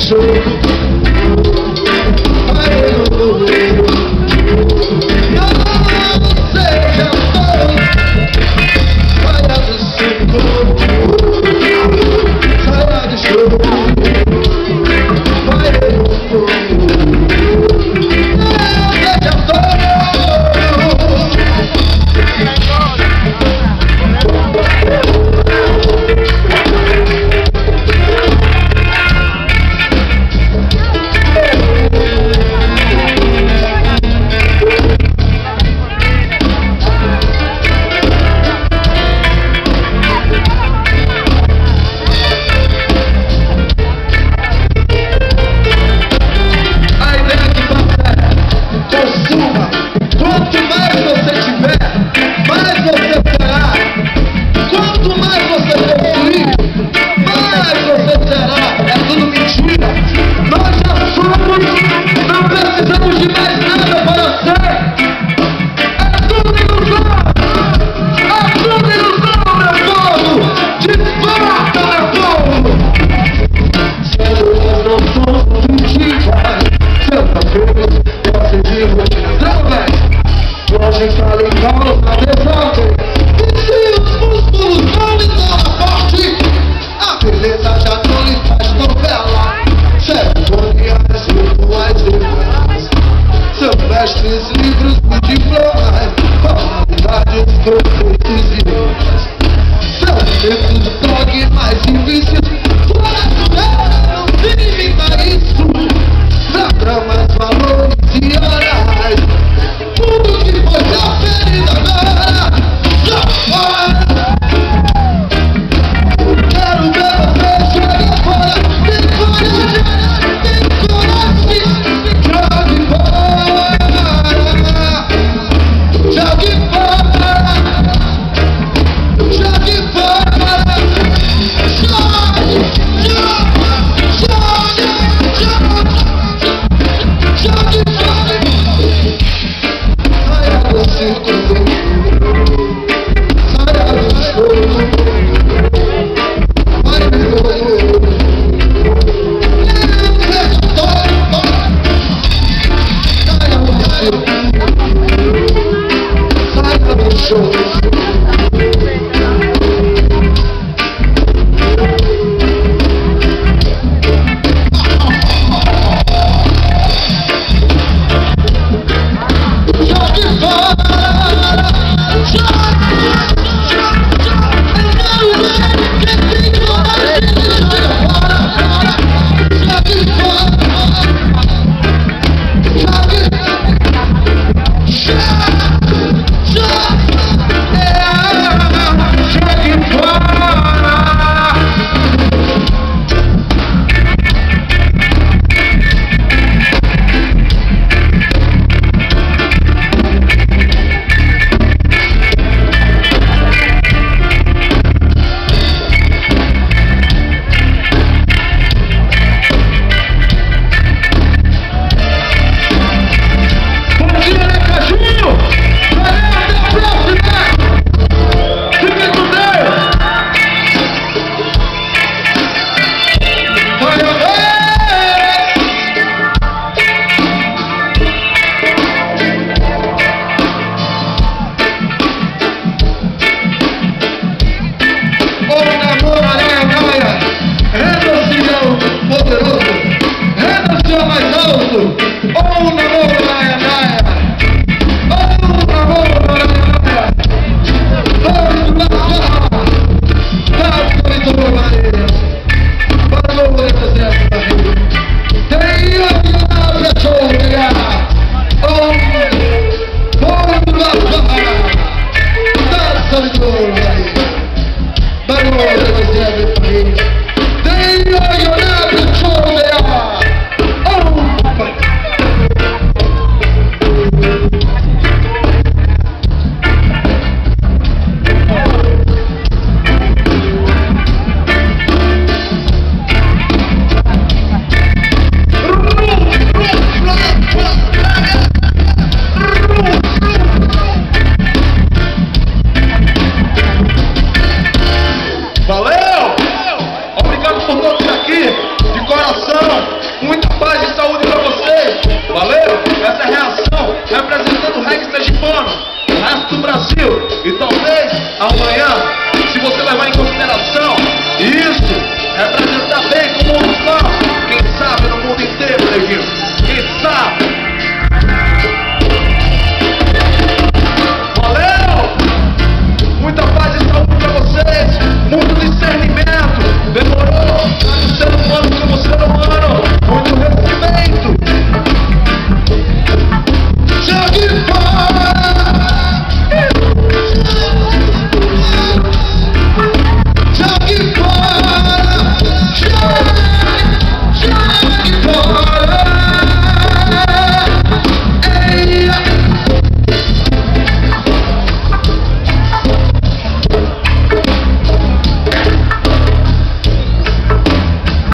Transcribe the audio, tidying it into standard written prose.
show.